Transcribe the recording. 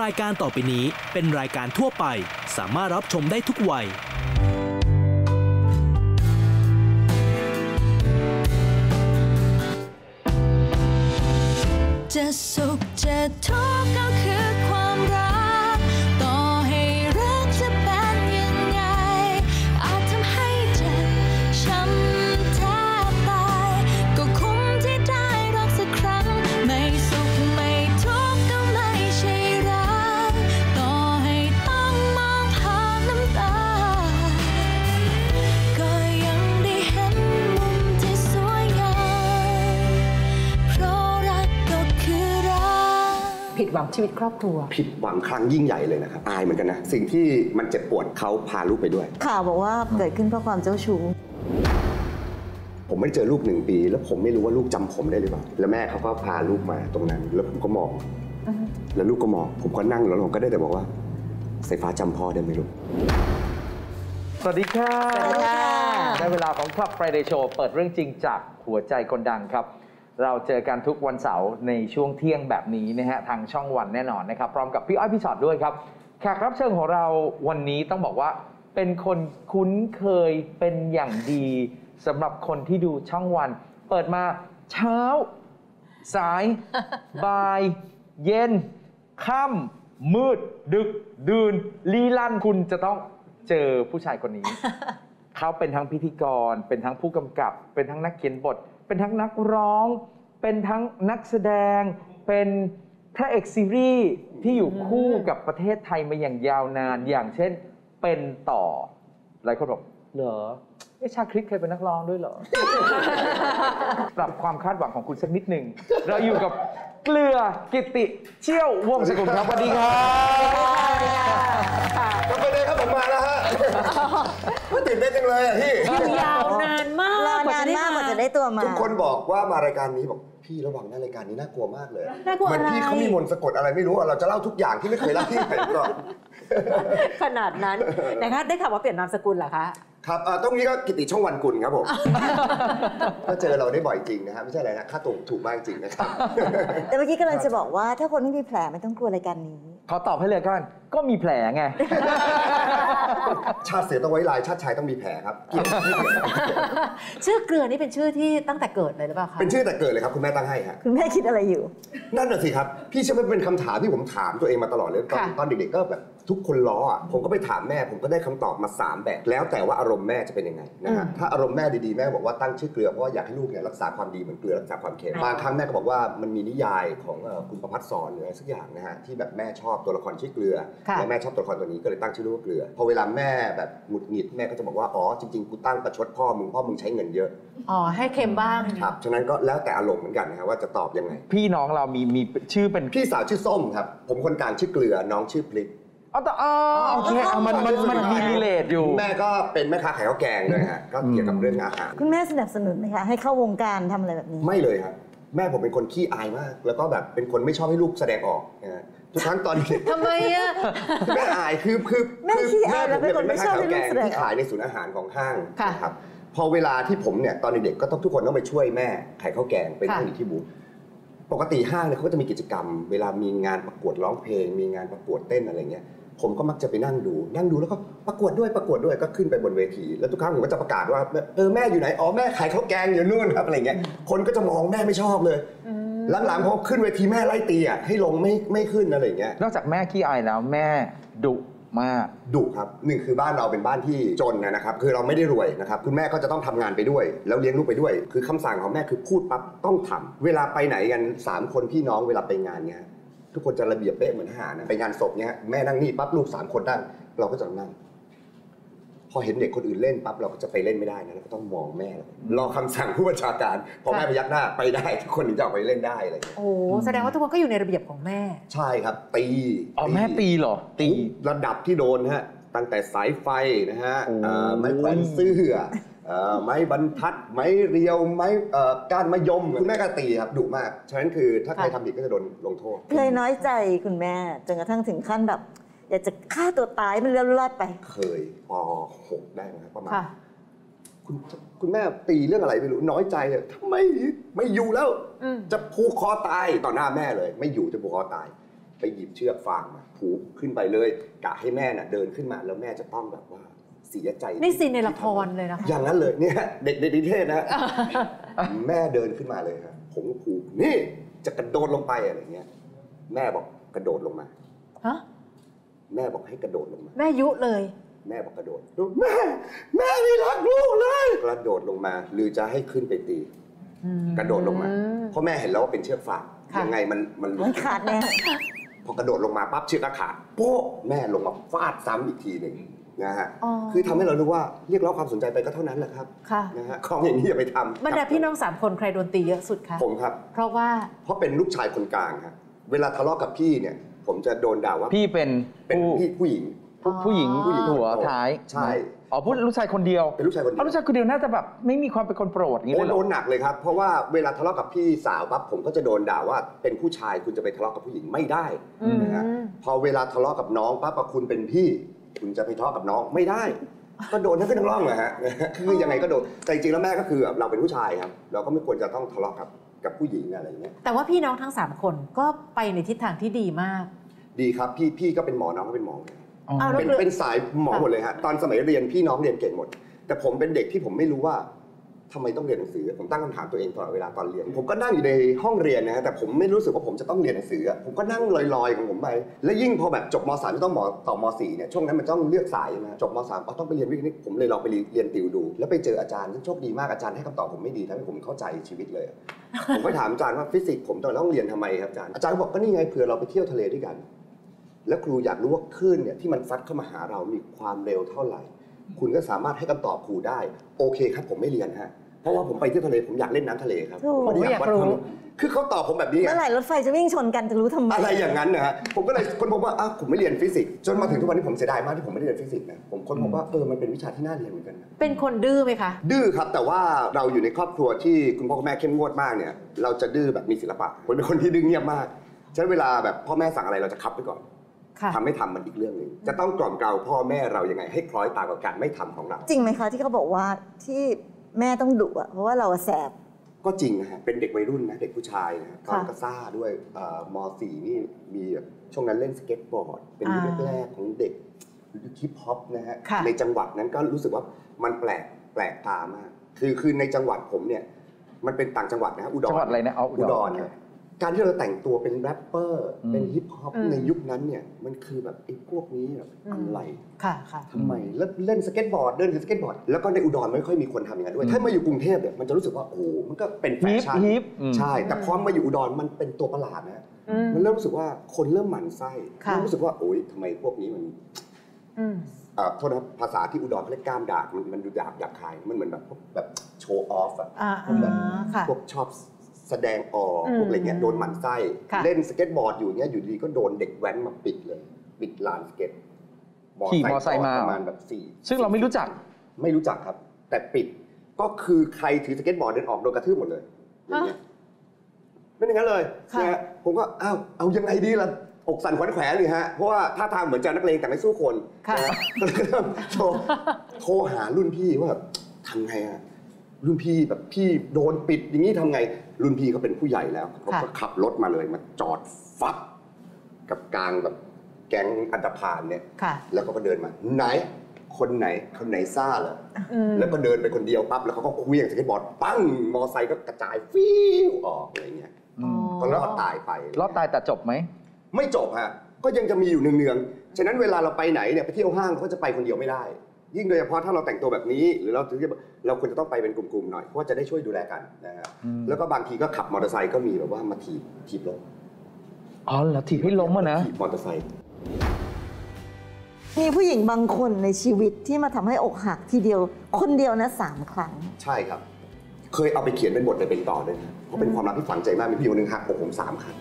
รายการต่อไปนี้เป็นรายการทั่วไปสามารถรับชมได้ทุกวัยจะสุขจะทุกข์ก็คือความรักต่อให้รักจะเป็นยังไงอาจทำให้เจ็บช้ำแทบตายก็คุ้มที่ได้รักสักครั้งไม่สุขไม่ทุกข์ก็ไม่ใช่รักต่อให้ต้องมองผ่านน้ำตาก็ยังได้เห็นมุมที่สวยงามเพราะรักก็คือรักผิดหวังชีวิตครอบครัวผิดหวังครั้งยิ่งใหญ่เลยนะครับอายเหมือนกันนะสิ่งที่มันเจ็บปวดเขาพาลูกไปด้วยข่าวบอกว่าเกิดขึ้นเพราะความเจ้าชู้ผมไม่เจอลูก1 ปีแล้วผมไม่รู้ว่าลูกจำผมได้หรือเปล่าแล้วแม่เขาก็พาลูกมาตรงนั้นแล้วผมก็มองแล้วลูกก็มองผมก็นั่งแล้วผมก็ได้แต่บอกว่าสายฟ้าจำพ่อได้ไหมลูกสวัสดีค่ะได้เวลาของ Club Friday Show เปิดเรื่องจริงจากหัวใจคนดังครับเราเจอกันทุกวันเสาร์ในช่วงเที่ยงแบบนี้นะฮะทางช่องวันแน่นอนนะครับพร้อมกับพี่อ้อยพี่ชอตด้วยครับแขกรับเชิญของเราวันนี้ต้องบอกว่าเป็นคนคุ้นเคยเป็นอย่างดีสำหรับคนที่ดูช่องวันเปิดมาเช้าสายบ่ายเย็นค่ำมืดดึกดื่นลีลันคุณจะต้องเจอผู้ชายคนนี้ เขาเป็นทั้งพิธีกรเป็นทั้งผู้กำกับเป็นทั้งนักเขียนบทเป็นทั้งนักร้องเป็นทั้งนักแสดงเป็นพระเอกซีรีส์ที่อยู่คู่กับประเทศไทยมาอย่างยาวนานอย่างเช่นเป็นต่อหลายคนบอกเหรอชาคริสเคยเป็นนักร้องด้วยเหรอปรับความคาดหวังของคุณสักนิดหนึ่งเราอยู่กับเกลือกิติเชี่ยววงศ์สกุลครับสวัสดีครับทำไปเลยครับผมมาแล้วฮะไม่ติดได้จังเลยอ่ะพี่ยาวนานมากกว่าจะได้ตัวมาทุกคนบอกว่ามารายการนี้บอกพี่ระวังนะรายการนี้น่ากลัวมากเลยเหมือนพี่เขามีมนต์สะกดอะไรไม่รู้เราจะเล่าทุกอย่างที่ไม่เคยเล่าที่ไหนหรอกขนาดนั้นนะคะได้ข่าวว่าเปลี่ยนนามสกุลเหรอคะครับตรงนี้ก็กิติช่องวันกุลครับผมก็เจอเราได้บ่อยจริงนะฮะไม่ใช่อะไรนะค่าตรงถูกมากจริงนะครับแต่เมื่อกี้กำลังจะบอกว่าถ้าคนไม่มีแผลไม่ต้องกลัวรายการนี้เขาตอบให้เลยก็มีแผลไงชาติเสือต้องไว้ลายชาติชายต้องมีแผลครับชื่อเกลือนี่เป็นชื่อที่ตั้งแต่เกิดเลยหรือเปล่าคะเป็นชื่อแต่เกิดเลยครับคุณแม่ตั้งให้ครับคุณแม่คิดอะไรอยู่นั่นน่ะสิครับพี่เชื่อไหมเป็นคำถามที่ผมถามตัวเองมาตลอดเลยตอนเด็กๆก็แบบทุกคนล้อผมก็ไปถามแม่ผมก็ได้คำตอบมา3แบบแล้วแต่ว่าอารมณ์แม่จะเป็นยังไงนะฮะถ้าอารมณ์แม่ดีๆแม่บอกว่าตั้งชื่อเกลือเพราะว่าอยากให้ลูกเนี่ยรักษาความดีเหมือนเกลือรักษาความเค็มบางครั้งแม่ก็บอกว่ามันมีนิยายของคุณประพัฒน์สอนหรืออะไรสักอย่างนะฮะที่แบบแม่ชอบตัวละครชื่อเกลือและแม่ชอบตัวละครตัวนี้ก็เลยตั้งชื่อว่าเกลือพอเวลาแม่แบบหงุดหงิดแม่ก็จะบอกว่าอ๋อจริงๆกูตั้งประชดพ่อมึงใช้เงินเยอะอ๋อให้เค็มบ้างครับฉะนั้นก็แล้วแต่อารมณ์เหมือนกันนะครับว่าจะตอบยังไงพี่น้องเรามีชื่อเป็นพี่สาวชื่อส้มครับผมคนกลางชื่อเกลือน้องชื่อพลิกโอเคมันมีรีเลทอยู่แม่ก็เป็นแม่ค้าขายข้าวแกงเลยฮะก็เกี่ยวกับเรื่องอาหารคุณแม่สนับสนุนไหมคะให้เข้าวงการทำอะไรแบบนี้ไม่เลยครับแม่ผมเป็นคนขี้อายมากแล้วก็แบบเป็นคนไม่ชอบให้ลูกแสดงออกนะทุกครั้งตอนนี้ทำไมอ่ะแม่อายคือแม่ขี้อายแล้วเป็นคนไม่ชอบให้ลูกแสดงออกที่ขายในศูนย์อาหารของห้างครับพอเวลาที่ผมเนี่ยตอนเด็กก็ต้องทุกคนต้องไปช่วยแม่ขายข้าวแกงไปนั่งอยู่ที่บูธปกติห้างเนี่ยเขาก็จะมีกิจกรรมเวลามีงานประกวดร้องเพลงมีงานประกวดเต้นอะไรเงี้ยผมก็มักจะไปนั่งดูแล้วก็ประกวดด้วยก็ขึ้นไปบนเวทีแล้วทุกครั้งผมก็จะประกาศว่าแม่อยู่ไหนอ๋อแม่ขายข้าวแกงอยู่นู่นครับอะไรเงี้ยคนก็จะมองแม่ไม่ชอบเลยหลังๆพอขึ้นเวทีแม่ไล่ตีอ่ะให้ลงไม่ขึ้นอะไรเงี้ยนอกจากแม่ขี้อายแล้วแม่ดุครับ1คือบ้านเราเป็นบ้านที่จนนะครับคือเราไม่ได้รวยนะครับคุณแม่ก็จะต้องทำงานไปด้วยแล้วเลี้ยงลูกไปด้วยคือคำสั่งของแม่คือพูดปั๊บต้องทำเวลาไปไหนกัน3คนพี่น้องเวลาไปงานเนี้ยทุกคนจะระเบียบเป๊ะเหมือนทหารนะไปงานศพเนี่ยแม่นั่งนี่ปั๊บลูก3คนนั่งเราก็จะนั่งพอเห็นเด็กคนอื่นเล่นปั๊บเราก็จะไปเล่นไม่ได้นะเราก็ต้องมองแม่รอคำสั่งผู้บัญชาการพอแม่พยักหน้าไปได้ทุกคนถึงจะออกไปเล่นได้อะไรโอ้แสดงว่าทุกคนก็อยู่ในระเบียบของแม่ใช่ครับตีอ๋อแม่ตีเหรอตีระดับที่โดนฮะตั้งแต่สายไฟนะฮะไม้แขวนเสื้อไม้บรรทัดไม้เรียวไม้ก้านมะยมคุณแม่ก็ตีครับดุมากฉะนั้นคือถ้าใครทำผิดก็จะโดนลงโทษเคยน้อยใจคุณแม่จนกระทั่งถึงขั้นแบบอยากจะฆ่าตัวตายมันเลื่อนลอดไปเคยพอ6ได้ไหมประมาณคุณแม่ตีเรื่องอะไรไม่รู้น้อยใจเลยทำไมไม่อยู่แล้วจะผูกคอตายต่อหน้าแม่เลยไม่อยู่จะผูกคอตาย ไปหยิบเชือกฟางมาผูกขึ้นไปเลยกะให้แม่น่ะเดินขึ้นมาแล้วแม่จะต้องแบบว่าเสียใจในซีนในละครเลยนะคะอย่างนั้นเลยเนี่ยเด็กในนิเทศนะแม่เดินขึ้นมาเลยครับผมก็ผูกนี่จะกระโดดลงไปอะไรเงี้ยแม่บอกกระโดดลงมาฮะแม่บอกให้กระโดดลงมาแม่ยุเลยแม่บอกกระโดดแม่ไม่รักลูกเลยกระโดดลงมาหรือจะให้ขึ้นไปตีกระโดดลงมาเพราะแม่เห็นแล้วว่าเป็นเชือกฟางยังไงมันขาดแน่พอกระโดดลงมาปั๊บเชือกขาดโป๊ะแม่ลงมาฟาดซ้ำอีกทีหนึ่งนะฮะคือทำให้เรารู้ว่าเรียกร้องความสนใจไปก็เท่านั้นแหละครับนะฮะของอย่างนี้อย่าไปทำบรรดาพี่น้อง3คนใครโดนตีเยอะสุดคะผมครับเพราะเป็นลูกชายคนกลางครับเวลาทะเลาะกับพี่เนี่ยผมจะโดนด่าว่าพี่เป็นพี่ผู้หญิงหัวท้ายใช่อ๋อพูดลูกชายคนเดียวเป็นลูกชายคนเดียวเพราะลูกชายคนเดียวน่าจะแบบไม่มีความเป็นคนโปรดอย่างนี้เลยโดนหนักเลยครับเพราะว่าเวลาทะเลาะกับพี่สาวปั๊บผมก็จะโดนด่าว่าเป็นผู้ชายคุณจะไปทะเลาะกับผู้หญิงไม่ได้นะฮะพอเวลาทะเลาะกับน้องปั๊บคุณเป็นพี่คุณจะไปทะเลาะกับน้องไม่ได้ก็โดนทั้งขึ้นทั้งล่องเลยฮะคือยังไงก็โดนแต่จริงแล้วแม่ก็คือเราเป็นผู้ชายครับเราก็ไม่ควรจะต้องทะเลาะกับผู้หญิงอะไรอย่างเงี้ยแต่ว่าพี่น้องทั้ง3คนก็ไปในทิศทางที่ดีมากดีครับพี่ก็เป็นหมอน้องก็เป็นหมอเป็นสายหมอหมดเลยฮะตอนสมัยเรียนพี่น้องเรียนเก่งหมดแต่ผมเป็นเด็กที่ผมไม่รู้ว่าทำไมต้องเรียนหนังสือผมตั้งคำถามตัวเองตลอดเวลาตอนเรียนผมก็นั่งอยู่ในห้องเรียนนะฮะแต่ผมไม่รู้สึกว่าผมจะต้องเรียนหนังสือผมก็นั่งลอยๆของผมไปและยิ่งพอแบบจบม.3ที่ต้องต่อม.4เนี่ยช่วงนั้นมันต้องเลือกสายนะจบม.3ก็ต้องไปเรียนวิทย์คณิตผมเลยลองไปเรียนติวดูแล้วไปเจออาจารย์ซึ่งโชคดีมากอาจารย์ให้คำตอบผมไม่ดีทำให้ผมเข้าใจชีวิตเลยผมไปถามอาจารย์ว่าฟิสิกส์ผมต้องเรียนทำไมครับอาจารย์บอกก็นี่ไงเผื่อเราไปเที่ยวทะเลด้วยกันแล้วครูอยากรู้ว่าคลื่นเนี่ยที่มันซัดเข้ามาหาเรามีความเร็วเท่าไหร่คุณก็สามารถให้คำตอบครูได้โอเคครับผมไม่เรียนฮะเพราะว่าผมไปเที่ยวทะเลผมอยากเล่นน้ำทะเลครับผมอยากรู้คือเขาตอบผมแบบนี้เมื่อไหร่รถไฟจะวิ่งชนกันจะรู้ทำไมอะไรอย่างนั้นนะฮะผมก็เลยค้นพบว่าผมไม่เรียนฟิสิกส์จนมาถึงทุกวันนี้ผมเสียดายมากที่ผมไม่ได้เรียนฟิสิกส์นะผมค้นพบว่ามันเป็นวิชาที่น่าเรียนเหมือนกันเป็นคนดื้อไหมคะดื้อครับแต่ว่าเราอยู่ในครอบครัวที่คุณพ่อคุณแม่เข้มงวดมากเนี่ยเราจะดื้อแบบมีศิลปะผมเป็นคนที่ดื้อเงียบมากใช้เวลาแบบพ่อแม่สั่งอะไรเราจะคับไว้ก่อนทำไม่ทำมันอีกเรื่องหนึ่งจะต้องกล่อมเกลาพ่อแม่เรายังไงให้คล้อยตามกับการไม่ทำของเราจริงไหมคะที่เขาบอกว่าที่แม่ต้องดุเพราะว่าเราแสบก็จริงนะฮะเป็นเด็กวัยรุ่นนะเด็กผู้ชายนะตอนก็ซ่าด้วยม.4 นี่มีช่วงนั้นเล่นสเก็ตบอร์ดเป็นยุคแรกของเด็กฮิปฮอปนะฮะในจังหวัดนั้นก็รู้สึกว่ามันแปลกตามากคือในจังหวัดผมเนี่ยมันเป็นต่างจังหวัดนะฮะอุดรจังหวัดอะไรนะเอาอุดรการที่เราแต่งตัวเป็นแรปเปอร์เป็นฮิปฮอปในยุคนั้นเนี่ยมันคือแบบไอ้พวกนี้แบบอะไรทำไมเล่นสเก็ตบอร์ดเดินสเก็ตบอร์ดแล้วก็ในอุดรไม่ค่อยมีคนทำอย่างนั้นด้วยถ้ามาอยู่กรุงเทพเนี่ยมันจะรู้สึกว่าโอ้มันก็เป็นแฟชั่นใช่แต่พอมาอยู่อุดรมันเป็นตัวประหลาดนะมันเริ่มรู้สึกว่าคนเริ่มหมั่นไส้เริ่มรู้สึกว่าโอ้ยทำไมพวกนี้มันโทษนะภาษาที่อุดรเขาเรียกก้ามดากมันดูหยาบคายมันเหมือนแบบพวกแบบโชว์ออฟอะพวกชอบแสดงออกพวกอะไรเงี้ยโดนหมั่นไส้เล่นสเก็ตบอร์ดอยู่เงี้ยอยู่ดีก็โดนเด็กแว้นมาปิดลานสเก็ตขี่มอเตอร์ไซค์มาประมาณแบบ4ซึ่งเราไม่รู้จักครับแต่ปิดก็คือใครถือสเก็ตบอร์ดเดินออกโดนกระทืบหมดเลยไม่อย่างนั้นเลยนะผมก็อ้าวเอายังไงดีล่ะอกสั่นขวัญแขวนเลยฮะเพราะว่าท่าทางเหมือนจะนักเลงแต่ไม่สู้คนนะโทรหารุ่นพี่ว่าทำไงอะรุ่นพี่แบบพี่โดนปิดอย่างนี้ทำไงรุ่นพี่เขาเป็นผู้ใหญ่แล้วเขาก็ขับรถมาเลยมาจอดฟัดกับกลางแบบแก๊งอันธพาลเนี่ยแล้วก็เดินมาคนไหนซ่าเหรอแล้วก็เดินไปคนเดียวปั๊บแล้วเขาก็คุยอย่างสเก็ตบอร์ดปั้งมอไซค์ก็กระจายฟิวออกอะไรเงี้ยก็รอดตายไปรอดตายแต่จบไหมไม่จบฮะก็ยังจะมีอยู่เนืองฉะนั้นเวลาเราไปไหนเนี่ยไปเที่ยวห้างเขาจะไปคนเดียวไม่ได้ยิ่งโดยเฉพาะถ้าเราแต่งตัวแบบนี้หรือเราควรจะต้องไปเป็นกลุ่มๆหน่อยเพราะจะได้ช่วยดูแลกันนะฮะแล้วก็บางทีก็ขับมอเตอร์ไซค์ก็มีแบบว่ามาถีบล้มอ๋อแล้วถีบให้ล้มอ่ะนะถีบมอเตอร์ไซค์มีผู้หญิงบางคนในชีวิตที่มาทำให้อกหักทีเดียวคนเดียวนะ3 ครั้งใช่ครับเคยเอาไปเขียนเป็นบทเลยเป็นต่อเลยนะเพราะเป็นความรักที่ฝังใจมากมีพี่คนหนึ่งหักอกผม3 ครั้ง